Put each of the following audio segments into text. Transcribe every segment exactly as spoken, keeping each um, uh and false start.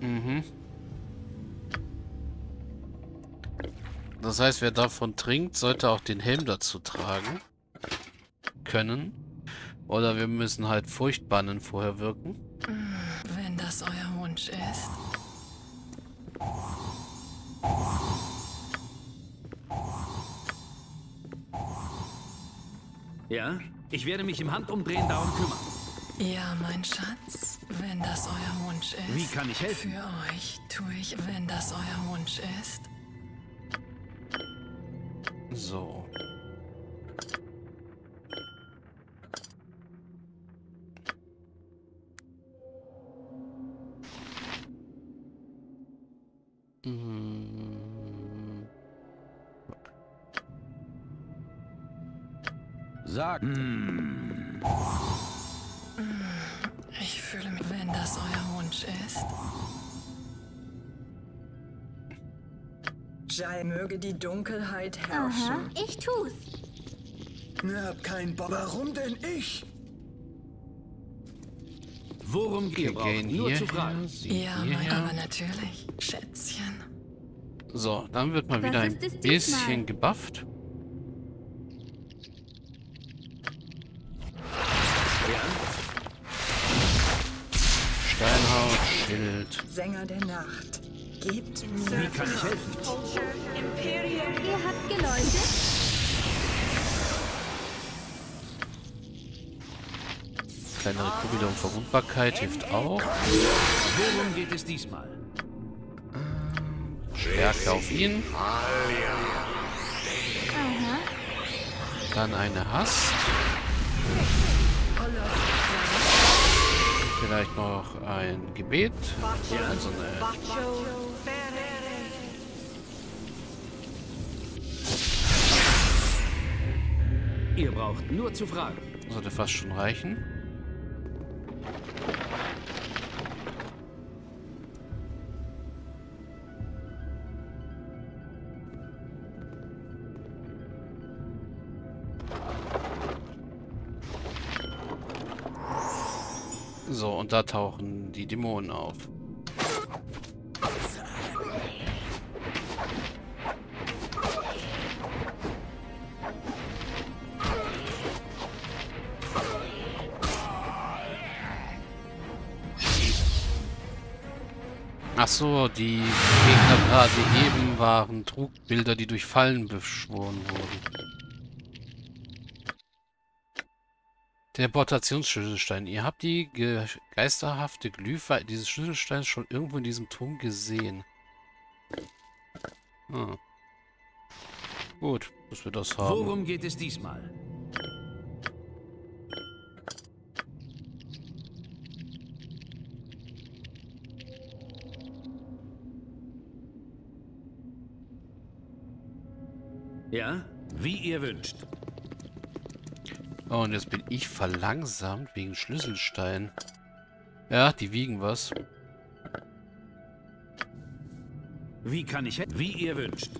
Mhm. Das heißt, wer davon trinkt, sollte auch den Helm dazu tragen können. Oder wir müssen halt Furchtbannen vorher wirken. Wenn das euer Wunsch ist. Ja, ich werde mich im Handumdrehen darum kümmern. Ja, mein Schatz, wenn das euer Wunsch ist. Wie kann ich helfen? Für euch tue ich, wenn das euer Wunsch ist. So. Sag. Mm. Ich fühle mich, wenn das euer Wunsch ist. Jai möge die Dunkelheit herrschen. Aha, ich tu's. Ich hab keinen Bock. Warum denn ich? Worum geht es? Nur zu fragen. Ja, aber natürlich, Schätzchen. So, dann wird mal wieder ein bisschen gebufft. Sänger der Nacht. Gebt mir Kraft. Wie kann ich helfen? Ihr habt geläutet. Kleinere Kugel und Verwundbarkeit hilft auch. Worum geht es diesmal? Stärke auf ihn. Aha. Dann eine Hast. Vielleicht noch ein Gebet. Ja, also eine. Ihr braucht nur zu fragen. Sollte fast schon reichen. So, und da tauchen die Dämonen auf. Ach so, die Gegner gerade eben waren Trugbilder, die durch Fallen beschworen wurden. Der Portationsschlüsselstein. Ihr habt die ge geisterhafte Glyphe dieses Schlüsselsteins schon irgendwo in diesem Turm gesehen. Hm. Gut, dass wir das haben. Worum geht es diesmal? Ja, wie ihr wünscht. Oh, und jetzt bin ich verlangsamt wegen Schlüsselstein. Ja, die wiegen was. Wie kann ich helfen? Wie ihr wünscht.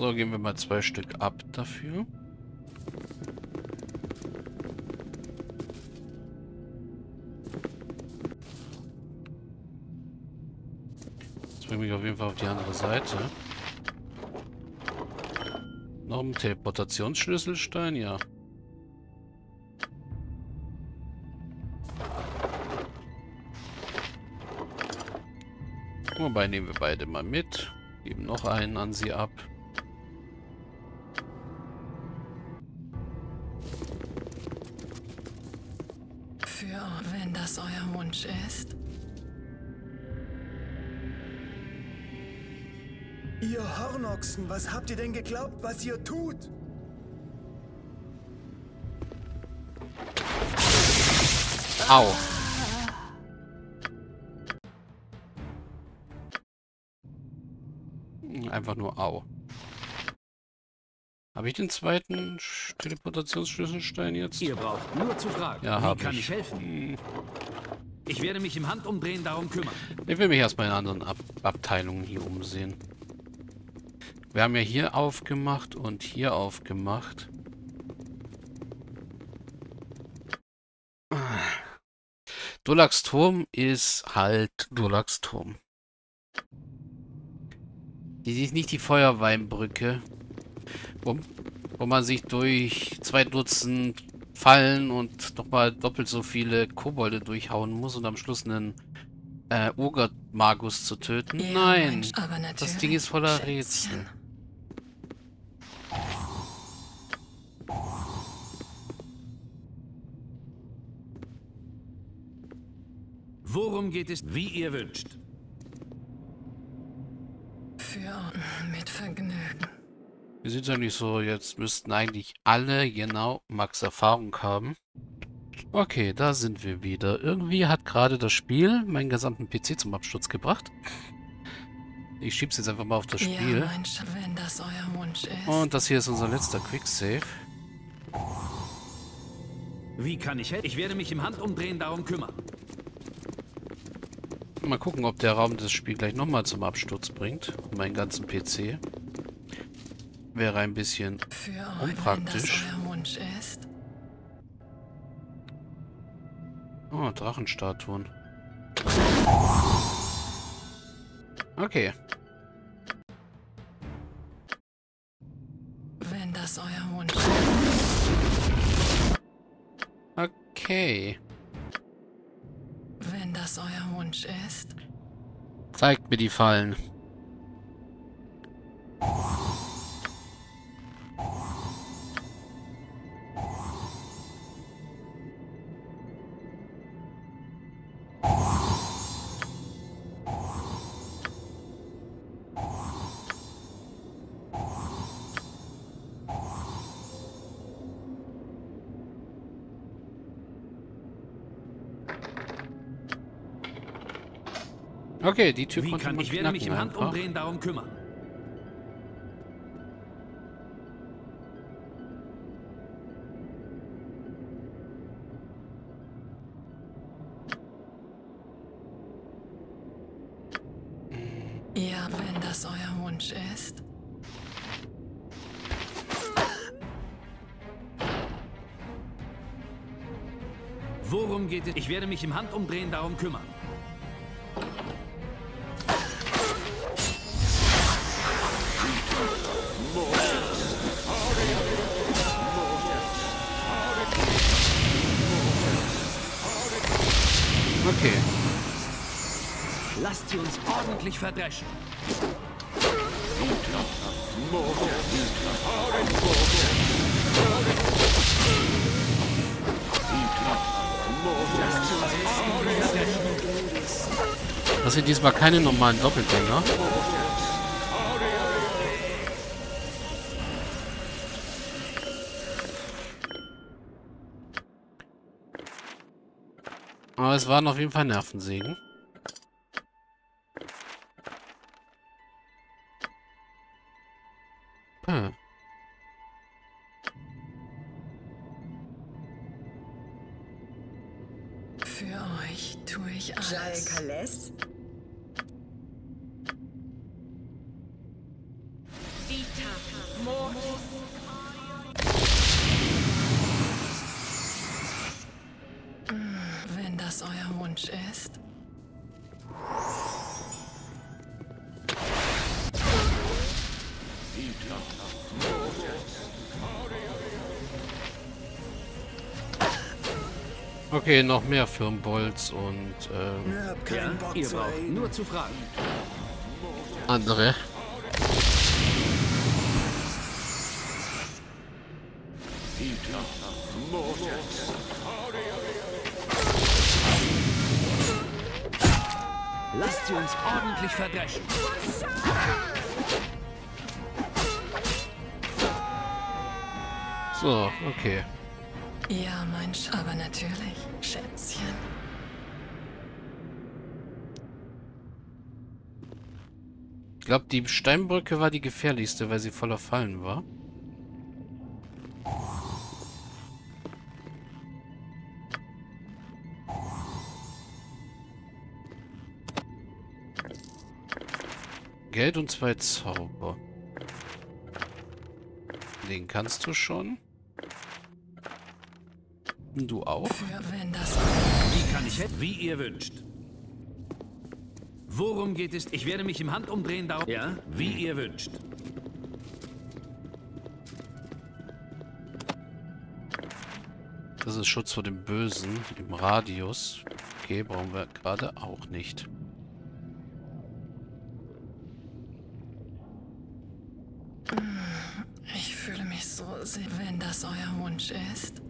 So, geben wir mal zwei Stück ab dafür. Das bringt mich auf jeden Fall auf die andere Seite. Noch ein Teleportationsschlüsselstein, ja. Wobei, nehmen wir beide mal mit. Geben noch einen an sie ab. Ist. Ihr Hornochsen, was habt ihr denn geglaubt, was ihr tut? Au. Einfach nur au. Habe ich den zweiten Teleportationsschlüsselstein jetzt? Ihr braucht nur zu fragen. Ja, habe ich. Wie kann ich helfen? Ich werde mich im Handumdrehen darum kümmern. Ich will mich erstmal in anderen Ab Abteilungen hier umsehen. Wir haben ja hier aufgemacht und hier aufgemacht. Durlax Turm ist halt Durlax Turm. Das ist nicht die Feuerweinbrücke, wo, wo man sich durch zwei Dutzend Fallen und nochmal doppelt so viele Kobolde durchhauen muss und am Schluss einen äh, Urgott-Magus zu töten. Ja, nein, Mensch, das Ding ist voller Schätzchen. Rätsel. Worum geht es, wie ihr wünscht? Für mit Vergnügen. Wir sind ja nicht so, jetzt müssten eigentlich alle genau Max Erfahrung haben. Okay, da sind wir wieder. Irgendwie hat gerade das Spiel meinen gesamten P C zum Absturz gebracht. Ich schieb's jetzt einfach mal auf das Spiel. Ja, mein Sch- wenn das euer Wunsch ist. Und das hier ist unser letzter Quicksave. Wie kann ich helfen? Ich werde mich im Handumdrehen darum kümmern. Mal gucken, ob der Raum das Spiel gleich nochmal zum Absturz bringt. Meinen ganzen P C. Wäre ein bisschen für unpraktisch. Ist. Oh, Drachenstatuen. Okay. Wenn das euer Wunsch ist. Okay. Wenn das euer Wunsch ist. Zeigt mir die Fallen. Okay, die Tür konnte man knacken einfach. Ich werde mich im Handumdrehen darum kümmern. Ja, wenn das euer Wunsch ist. Worum geht es? Ich werde mich im Handumdrehen darum kümmern. Okay. Lasst sie uns ordentlich verdreschen. Das sind diesmal keine normalen Doppelgänger. Aber es waren auf jeden Fall Nervensägen. Hm. Für euch tue ich alles. Euer Wunsch ist. Okay, noch mehr Firmbolz und ähm, ja, ihr braucht nur zu fragen. Andere. Lasst sie uns ordentlich verdreschen. So, okay. Ja, mein Sch- aber natürlich, Schätzchen. Ich glaube, die Steinbrücke war die gefährlichste, weil sie voller Fallen war. Geld und zwei Zauber. Den kannst du schon. Du auch. Wenn das Wie kann ich helfen? Wie ihr wünscht. Worum geht es? Ich werde mich im Handumdrehen darauf... Ja, wie ihr wünscht. Das ist Schutz vor dem Bösen im Radius. Okay, brauchen wir gerade auch nicht. Ich fühle mich so sehr, wenn das euer Wunsch ist.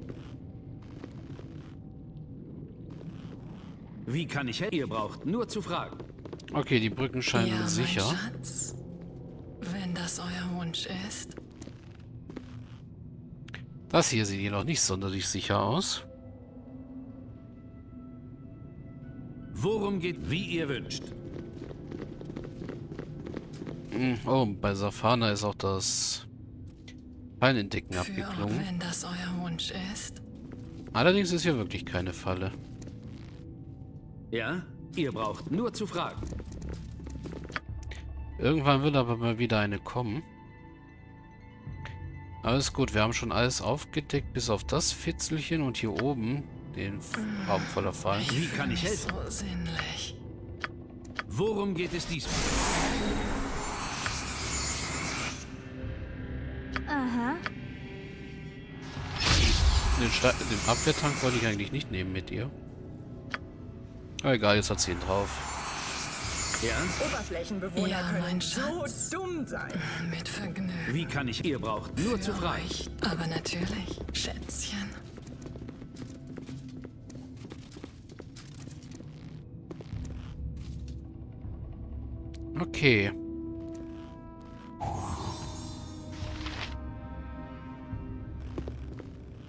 Wie kann ich helfen? Ihr braucht nur zu fragen. Okay, die Brücken scheinen ja, sicher. Mein Schatz, wenn das euer Wunsch ist. Das hier sieht jedoch nicht sonderlich sicher aus. Worum geht, wie ihr wünscht? Oh, bei Safana ist auch das Fallenentdecken abgeklungen. Wenn das euer Wunsch ist. Allerdings ist hier wirklich keine Falle. Ja, ihr braucht nur zu fragen. Irgendwann wird aber mal wieder eine kommen. Alles gut, wir haben schon alles aufgedeckt, bis auf das Fitzelchen und hier oben den Raum voller Fallen. Wie kann ich helfen? So sinnlich. Worum geht es diesmal? Aha. Den, den Abwehrtank wollte ich eigentlich nicht nehmen mit ihr. Aber egal, jetzt hat sie ihn drauf. Ja? Oberflächenbewohner ja, können so dumm sein. Mit Vergnügen. Wie kann ich ihr braucht? Nur Für zu fragen. Euch, aber natürlich, Schätzchen. Okay.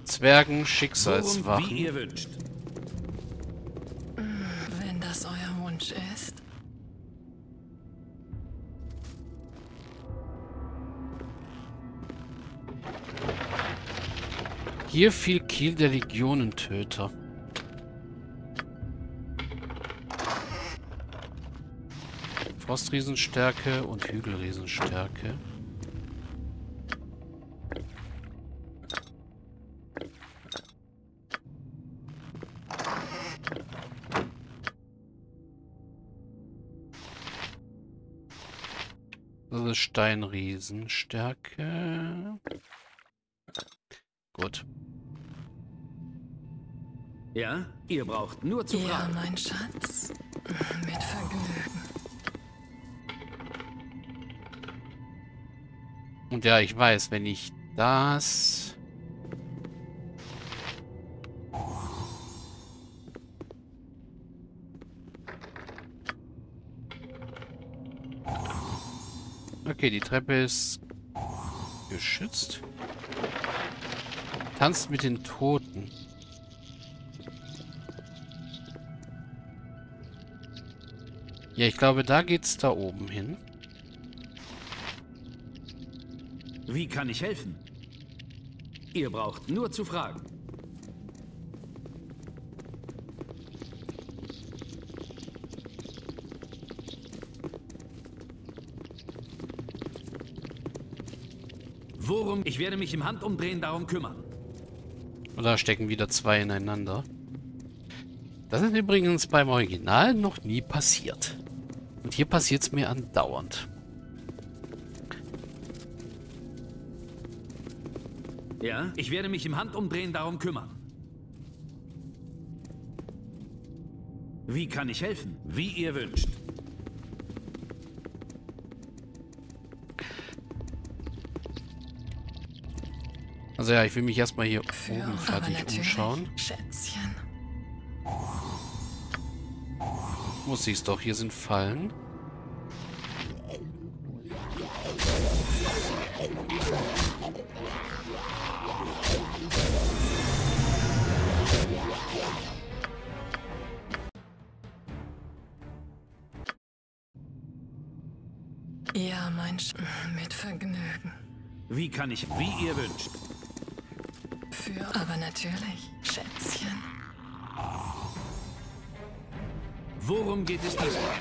Zwergen Schicksalswachen. Wie ihr wünscht. Wenn das euer Wunsch ist. Hier fiel Kiel der Legionentöter. Forstriesenstärke und Hügelriesenstärke. Das ist Steinriesenstärke. Gut. Ja, ihr braucht nur zu fragen. Ja, mein Schatz. Mit Vergnügen. Und ja, ich weiß, wenn ich das... Okay, die Treppe ist geschützt. Tanzt mit den Toten. Ja, ich glaube, da geht's da oben hin. Wie kann ich helfen? Ihr braucht nur zu fragen. Worum? Ich werde mich im Handumdrehen darum kümmern. Oder stecken wieder zwei ineinander. Das ist übrigens beim Original noch nie passiert. Und hier passiert es mir andauernd. Ja, ich werde mich im Handumdrehen darum kümmern. Wie kann ich helfen? Wie ihr wünscht. Also ja, ich will mich erstmal hier oben fertig umschauen. Schätzchen. Muss ich's doch, hier sind Fallen. Ja, mein Sch mit Vergnügen. Wie kann ich, wie ihr wünscht. Für aber natürlich, Schätzchen. Worum geht es diesmal?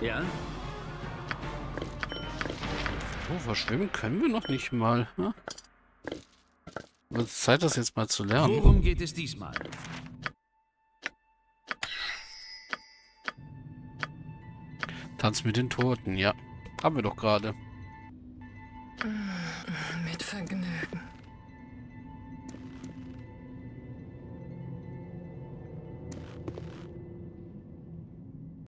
Ja. So, verschwimmen können wir noch nicht mal. Ne? Ist Zeit, das jetzt mal zu lernen. Worum geht es diesmal? Tanz mit den Toten, ja. Haben wir doch gerade.